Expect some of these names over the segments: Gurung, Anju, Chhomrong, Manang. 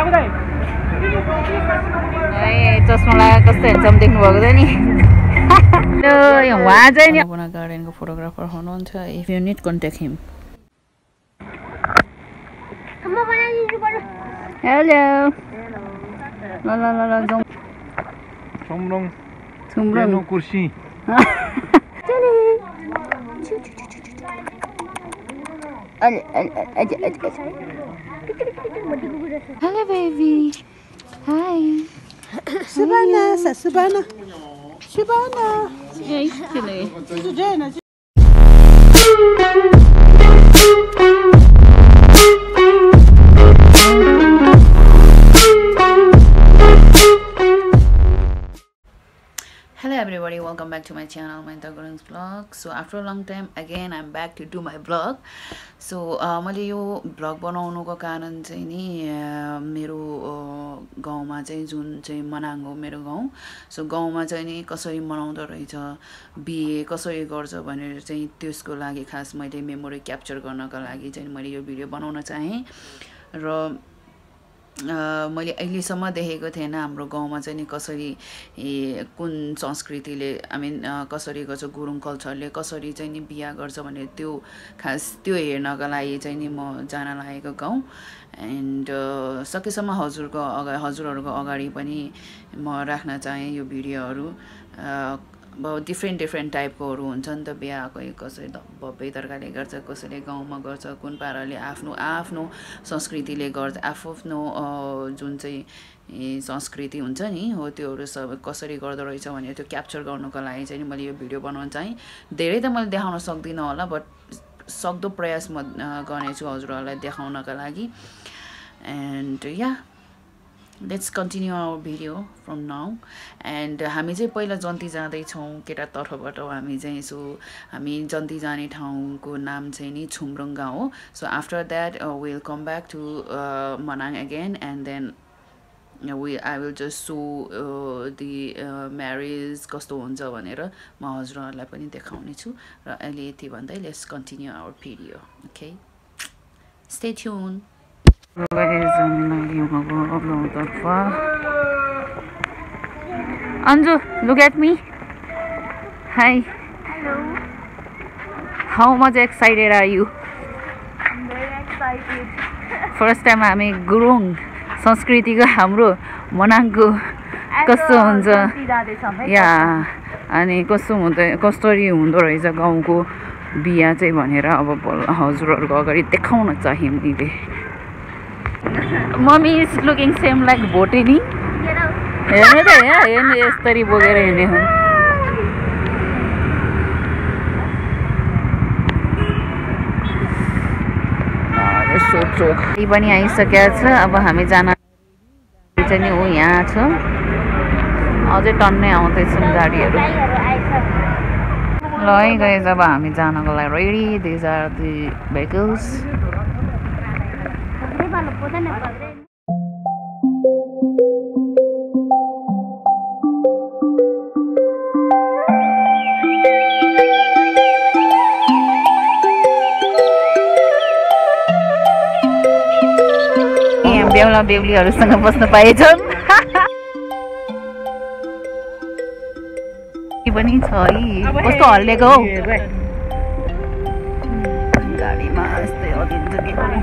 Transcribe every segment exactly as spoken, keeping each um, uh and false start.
Havana Garden ko photographer hununcha. If you need, contact him. Hello. La la la la. Chhomrong. Chhomrong kursi. Hello, baby. Hi. Subhana, Subhana, Subhana. Yes, everybody, welcome back to my channel, my Gurung's vlog. So after a long time again I'm back to do my vlog. So uh, मैले यो vlog बनाउनुको कारण चाहिँ नि मेरो गाउँमा चाहिँ जुन चाहिँ मनाङ हो मेरो गाउँ, सो गाउँमा चाहिँ नि कसरी मनाउँदो रहेछ, बिहे कसरी गर्छ भनेर चाहिँ त्यसको लागि खास मैले मेमोरी क्याप्चर गर्नको लागि चाहिँ मैले यो भिडियो बनाउन चाहे र मैले अहिलेसम्म देखेको थिएन हाम्रो गाउँमा चाहिँ नि कसरी कुन संस्कृतिले आई मीन कसरी गर्छ, गुरुङ कल्चरले कसरी चाहिँ नि बिहे गर्छ भने त्यो खास त्यो हेर्नका लागि चाहिँ नि म जान लागेको गाउँ। एन्ड सकेसम्म हजुरको हजुरहरुको अगाडि पनि म राख्न चाहे यो भिडियोहरु। अब डिफ्रेन्ट डिफ्रेन्ट टाइपकोहरु हुन्छ नि त बिहाको, कसैले भव्य तरिकाले गर्छ, कसैले गाउँमा गर्छ, कुन पाराले आफ्नो आफ्नो संस्कृतिले गर्छ, आफ्नो जुन चाहिँ संस्कृति हुन्छ नि हो त्योहरु सब कसरी गर्दै रहेछ भनेर त्यो क्याप्चर गर्नको लागि चाहिँ मैले यो भिडियो बनाउन चाहिँ धेरै त मैले देखाउन सक्दिन होला, बट सक्दो प्रयास म गर्नेछु हजुरहरुलाई देखाउनका लागि। And yeah let's continue our video from now. And हामी चाहिँ पहिला जन्ती जाँदै छौं केटा तर्फबाट, हामी चाहिँ सो हामी जन्ती जाने ठाउँको नाम चाहिँ नि छुमरुङ गाउँ हो। So after that uh, we'll come back to uh, Manang again, and then we I will just show uh, the uh, marriage कस्तो हुन्छ भनेर म हजुरहरुलाई पनि देखाउने छु र अहिले यति भन्दै let's continue our video. Okay, stay tuned. Ladies and Anju, look at me. Hi. Hello. How much excited are you? I'm very excited. First time I'm a Gurung Sanskriti ko hamro manangko kasto huncha. Yeah. Ani kasto huncha kastari hundo rahaicha gaउँको बिहा चाहिँ भनेर अब हजुरहरुको अगाडि देखाउन चाहे मैले। Mommy is looking same like Botany. Get out. Yeah, yeah, yes, tari boger hene ho. Ah, so so. Ye bani aayi sakya cha, ab hami jana chani ho yaha cha. Aaj tanne aaute chha gaadiharu. Loi guys, ab hami jana ko लागि ready. These are the vehicles. बेहुला बेहुलीहरुसँग बस्न पाएछन् पनि छ है, कस्तो हल्लेको हो गाडीमा यस्तै अघिन्छ के गर्नु।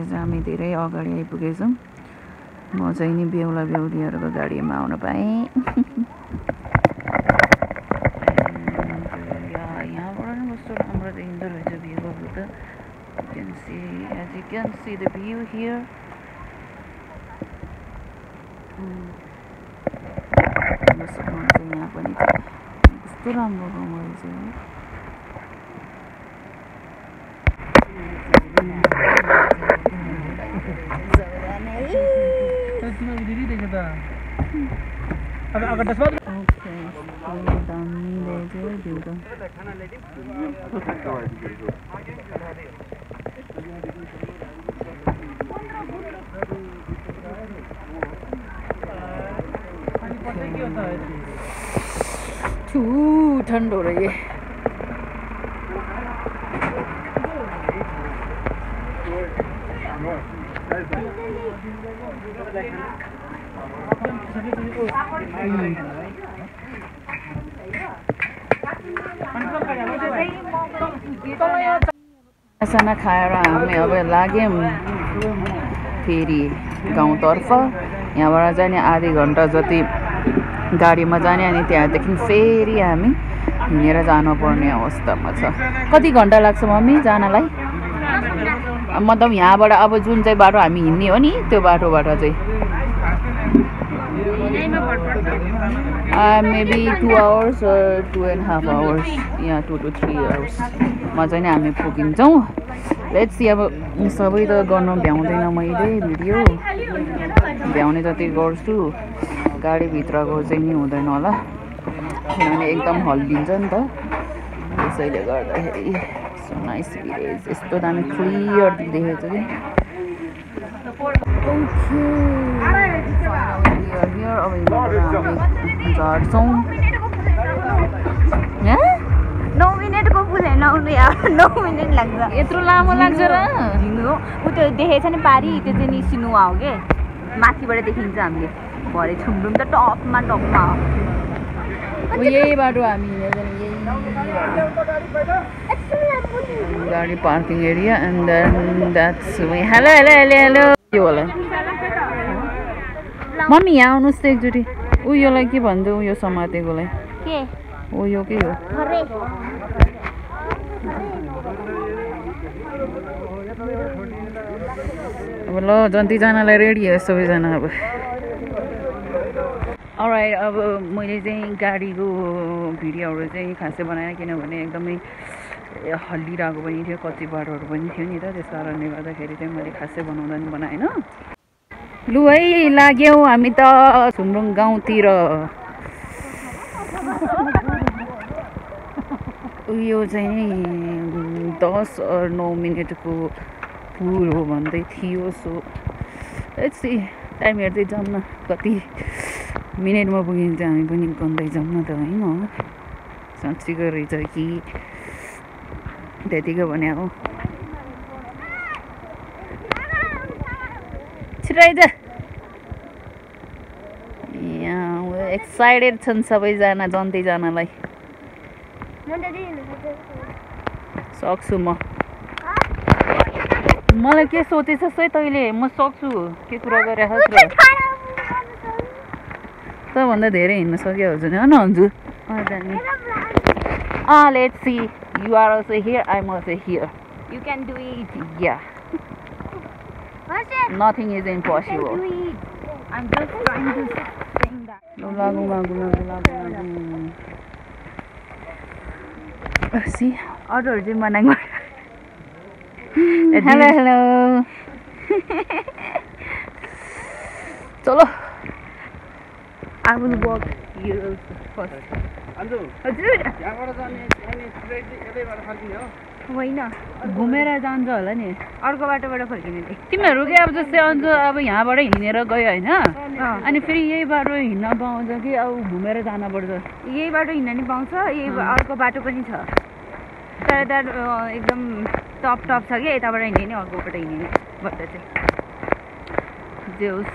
भएपछि हामी धेरै अगाडि आइपुगेछौं। म चाहिँ नि बेहुला बेहुलीहरुको गाडीमा आउन पाए। You can see, as you can see the view here. Still on the room, is it? Okay, so down there, you go. Too ठंड हो रही है. खाना खाएर हामी अब लाग्यौं फेरि गाउँतर्फ. यहाँबाट जाने आधा घण्टा जति गाडीमा जाने अनि त्यहाँदेखि फेरि हामी हिँडेर जानुपर्ने अवस्थामा छ. कति घण्टा लाग्छ मम्मी जानलाई? मतलब यहाँबाट अब जुन चाहिँ बाटो हामी हिँड्ने हो नि त्यो बाटोबाट चाहिँ Uh, maybe two hours or two and a half hours. Yeah, two to three hours. Mazai na hami puginchau. Let's see. Aba sabai ta garna bhyaundaina maile video. Bhyaune jati garchu. Gadi bhitra ko chai ni hudaina hola. Kinabhane ekdam hallincha ni ta. Tesaile garda heri. So nice village. Yesto dami clear dekhecha ni. Okay. Here अब हामी झर्छौं. नौ मिनेटको पुल हैन उनी नौ minute लाग्छ. यत्रो लामो लाग्छ र झिङ्गो उ त्यो देखेछ नि पारी त्यो चाहिँ नि सिनुवा हो के माथिबाट देखिन्छ हामीले भरे छुम्डुम त टपमा टपमा हो. यही बाटो हामी हिँड्दै यही गाडी parking area and then that's way. Hello hello hello यो होला मम्मी यहाँ आउनुस् त एकचोटी. उ योलाई के भन्दै उ यो समातेकोलाई के उ यो के हो अरे अब ल जन्तीजनालाई रेडी हो सबैजना. अब अलराइट अब मैले चाहिँ गाडीको भिडियोहरु चाहिँ खासै बनाएन किनभने एकदमै हल्लिरहेको पनि थियो कति बाटोहरु पनि थियो नि त त्यसकारणले गर्दाखेरि चाहिँ मैले खासै बनाउँदा नि बनाएन. लु है लाग्यौं हामी त छुम्रुङ गाउँतिर. उयो चाहिँ दस अर नौ मिनेटको पुल हो भन्दै थियो. सो लेट्स सी टाइम हेर्दै जाऊँ न कति मिनेटमा पुगिन्छ. हामी पनि गन्दै जाऊँ न त होइन साँच्चीको रहेछ कि त्यतिको भने हो छिराइज. एक्साइटेड छन् सबैजना जन्तीजनालाई. सक्छु म मलाई के सोचेछस् है तैले म सक्छु के कुरा गरिरहेछस् र त भन्दा धेरै हिँड्न सक्यो हजुर हैन हजुर अनि uh let's see you are also here I am also here you can do it yeah nothing is impossible I am just trying to saying that. Lagu, lagu, lagu, lagu, lagu. Oh, see, order is in my language. Hello, hello. Chalo. I will walk you first. Anju. Anju. Yaha bata jane jane straightly yatai bata farkine ho. Hoina. Ghumera jancha hola ni. Arko bata bata farkine thi. Timharu ke ab jastai anju अब यहाँबाट हिँडेर गयो हैन अनि फेरि यही बाटो हिँड्न पाउँछ कि अब घुमेर जान पर्छ. यही बाटो हिँड्न नि पाउँछ. यही अर्को बाटो पनि छ तर द्याट एकदम टप टप छ कि यताबाट हिँड्ने नि अर्कोबाट हिँड्ने भन्दा चाहिँ जे होस्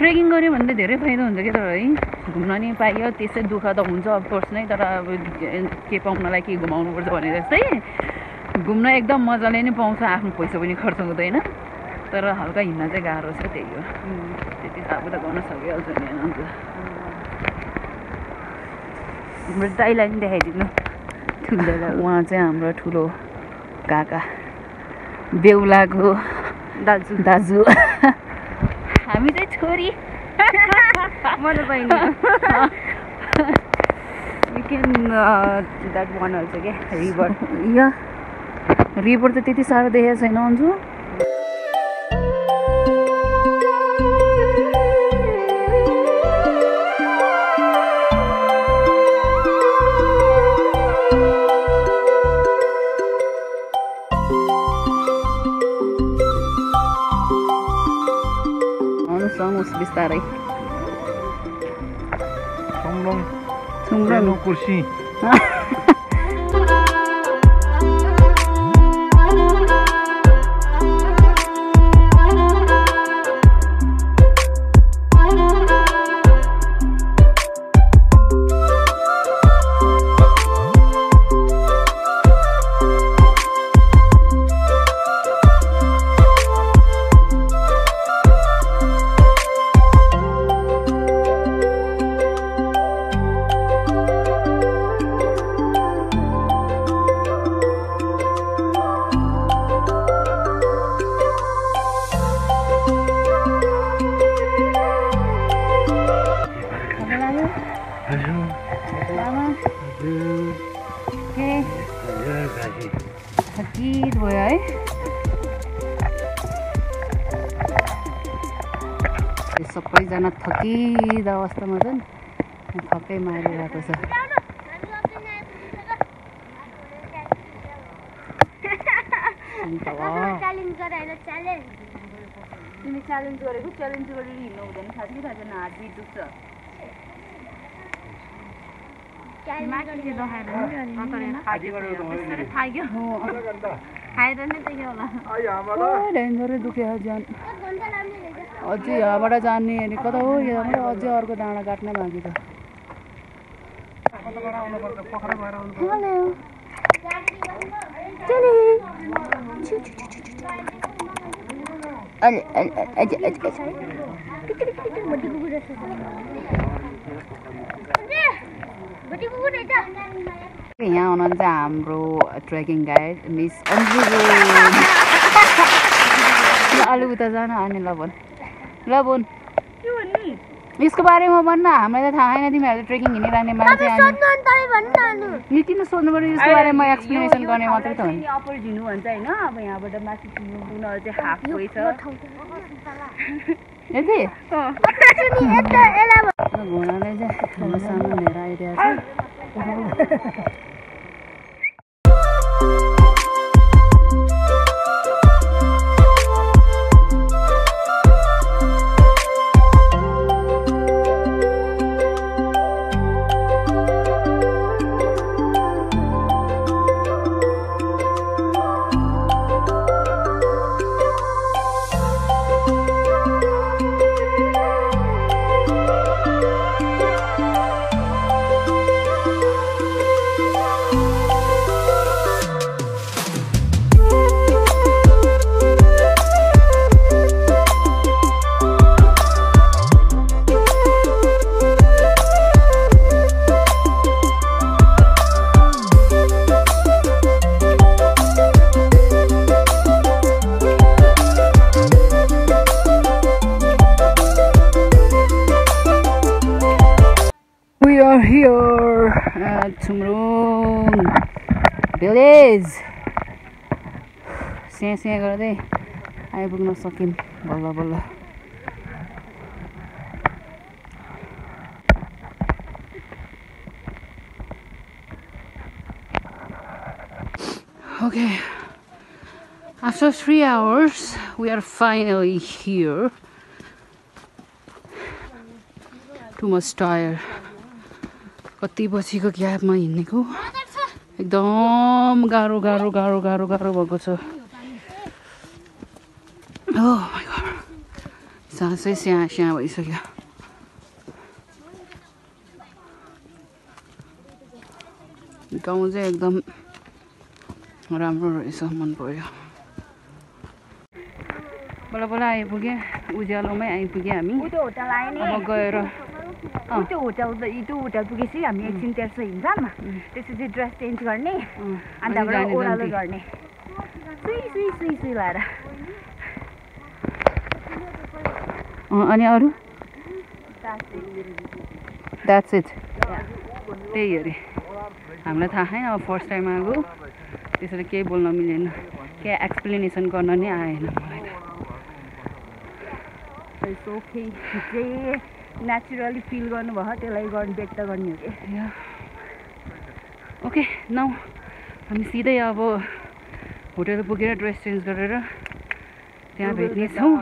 ट्रेकिङ गर्यो भने त धेरै फाइदा हुन्छ कि तर है घुम्न नि पाइयो त्यसै दुःख त हुन्छ अफकोर्स नै तर अब के पाउनलाई के घुमाउनुपर्छ भने जस्तै घुम्न एकदम मजाले नै पाउँछ आफ्नो पैसा पनि खर्च हुँदैन तर हल्का हिँड्न चाहिँ गाह्रो छ त्यही हो त्यति त अब त गर्न सकिहाल्छ नि हैन अन्त हाम्रो दाइलाई नि देखाइदिनु ठुलो उहाँ चाहिँ हाम्रो ठुलो काका बेउलाको दाजु दाजु हामी चाहिँ छोरी म त बहिनी we can uh, that one also के रिभर या रिभर त त्यति साह्रो देखेको छैन अन्जु आउनुस् बिस्तारै छम्रोङ छम्रोङ कुर्सी सबैजना थकिदा अवस्थामा छन् थकै मारिरहेको छ तिमी च्यालेन्ज गरेको च्यालेन्ज गरेर हिँड्नु हुँदैन थाहा छ थाहा हात बिट दुख्छ ढ्याङ्गरै दुखेको जान अझ यहाँबाट जाने अनि कता हो यहाँबाट अझै अर्को डाँडा काट्ने बाँकी छ यहाँ हुनुहुन्छ हाम्रो ट्रेकिङ गाइड मिस अन्जु अलि उता जान अनि लबन लबन यसको बारेमा भन्न हामीलाई त थाहा छैन तिमीहरू ट्रेकिङ हिँडिरहने मान्छे अनि किन सोध्नु पर्यो यसको बारेमा एक्सप्लेनेसन गर्ने मात्रै त हो नि अपर झिनु भन्छ हैन अब यहाँबाट माथि झिनु उनीहरु चाहिँ हाफ वे छ यदि घोडालाई चाहिँ सानो लिएर आइरहेको छ Chhomrong village स्या स्या गर्दै आइपुग्न सकिम बल्ल बल्ल okay after three hours we are finally here too much tired कति बसीको ग्यापमा हिँड्नेको एकदम गाह्रो गाह्रो गाह्रो गाह्रो गाह्रो भएको छ ओह माय गॉड सासै स्या स्या भइसक्यो गाउँ चाहिँ एकदम राम्रो रहेछ मन पर्यो। बल्ल बल्ल आइपुगे उज्यालोमै आइपुगे हामी। अब गएर इटो होटल इटो होटल पुगेपछि हामी एकछिन त्यसो हिँड्छौँ त्यसपछि ड्रेस चेन्ज गर्ने अनि त्यहाँबाट ओह्रालो गर्ने सुई सुई सुई सुई लाएर अनि अरु That's it. त्यही अरे हामीलाई थाहा छैन अब फर्स्ट टाइम आएको त्यसरी केही बोल्न मिलेन केही एक्सप्लेनेसन गर्न नै आएन मलाई त इट्स ओके जे नेचुरली फिल गर्नुभयो त्यसलाई गर्न व्यक्त गर्ने हो के ओके नाउ हामी सिधै अब होटल पुगेर ड्रेस चेन्ज गरेर त्यहाँ भेट्नेछौँ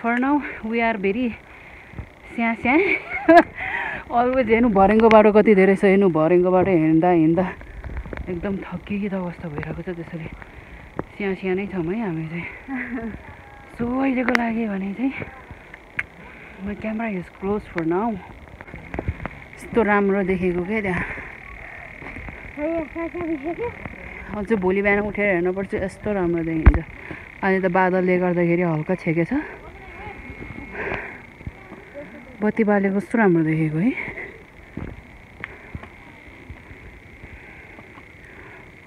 for now we are very स्या स्या अलवेज हेर्नु भरेङ्गो बाटो कति धेरै छ हेर्नु भरेङ्गो बाटो हिँड्दा हिँड्दा एकदम थकित अवस्था भइरहेको छ त्यसरी स्या स्या नै छौँ है हामी चाहिँ सो अहिलेको लागि भने चाहिँ my camera is close for now यस्तो राम्रो देखेको क्या त्यहाँ अझ भोलि बिहान उठेर हेर्नुपर्छ यस्तो राम्रो देखिन्छ अहिले त बादलले गर्दाखेरि हल्का छेकेछ बत्ती बाले कस्तो राम्रो देखेको है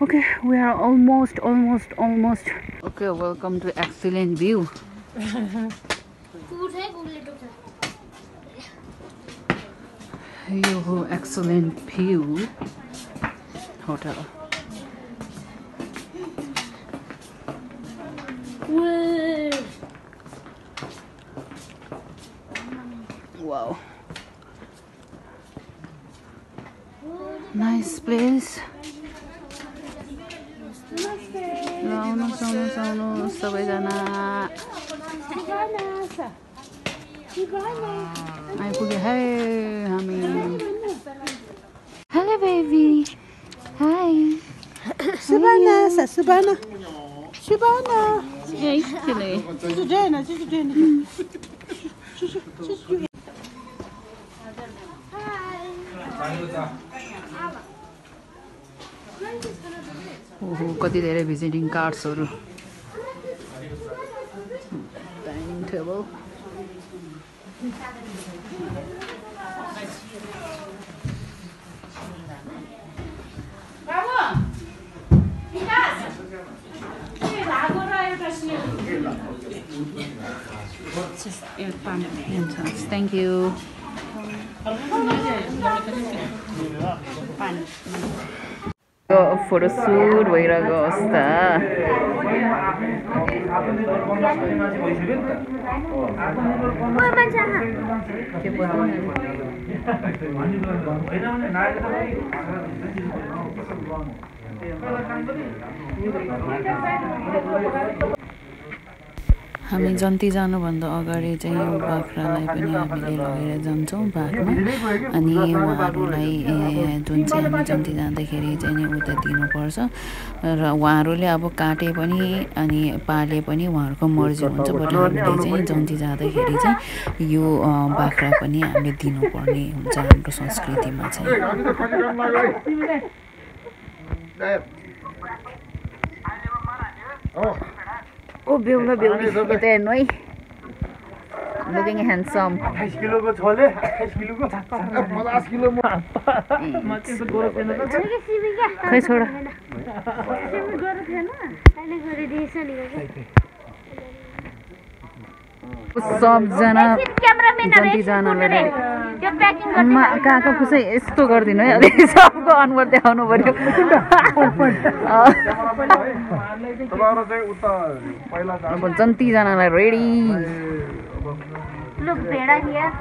okay we are almost almost almost okay welcome to excellent view यो हो excellent view hotel Wow. Nice place. Launu saunu saunu sabai jana. I put a hey, hami. Hello baby. Hi. Subana, Subana. Subana. Hey, chile. Sujana, Sujana. ओहो कति धेरै visiting कार्ड्सहरु dining table बाबु विकास के भागो र एउटा स्नेह थ्यांक यू फोटो शूट भइरहेको अवस्था हामी जन्ती जानुभन्दा अगाडि चाहिँ यो बाख्रालाई पनि हामीले लगेर जान्छौँ बाघमा अनि उहाँहरूलाई जुन चाहिँ हामी जन्ती जाँदाखेरि चाहिँ नि उता दिनुपर्छ र उहाँहरूले अब काटे पनि अनि पाले पनि उहाँहरूको मर्जी हुन्छ बट हामीले चाहिँ जन्ती जाँदाखेरि चाहिँ यो बाख्रा पनि हामीले दिनुपर्ने हुन्छ हाम्रो संस्कृतिमा चाहिँ Oh, beautiful, beautiful. Look at Noi. Looking handsome. twenty kilo ko chole, twenty kilo ko. fifty kilo mo. Mati se goro thena. Khai choda. Se goro thena. Taile goro disa ni ga. सब जना जन्ती जानाले त्यो packing गर्दै काका खुसै यस्तो गर्दिन है अनि सबको अनुहार देखाउनु पर्यो तपाईहरु चाहिँ उता पहिला अब जन्ती जानालाई रेडी लुक भेडा यहाँ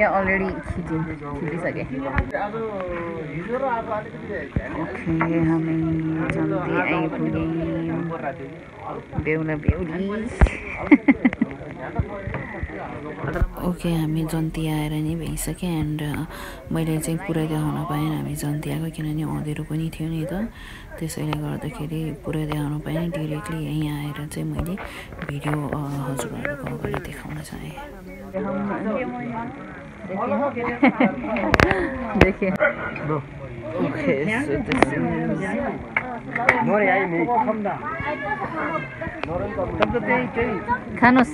यहाँ अलरेडी खिचिसके आज हिजो र आज अलिकति ओके हामी जन्ती आइपुगे बेउला बेउली ओके हामी जन्ती आएर नि भइसक्यो एन्ड मैले चाहिँ पुरै देखाउन पाएन हामी जन्ती आएको किनभने अँधेरो पनि थियो नि त त्यसैले गर्दाखेरि पुरै देखाउन पाएन डाइरेक्टली यहीँ आएर चाहिँ मैले भिडियो हजुरहरूको अगाडि देखाउन चाहे देखेँ ओके खानुस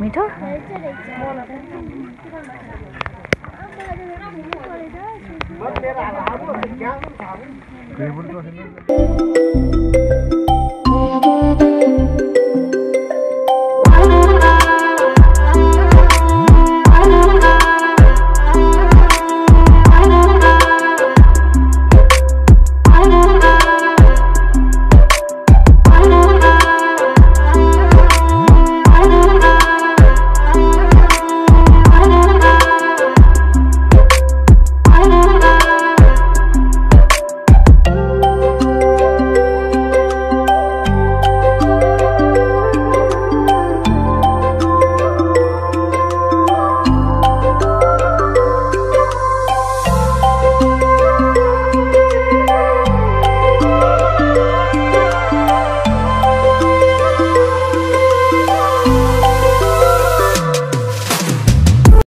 मिठो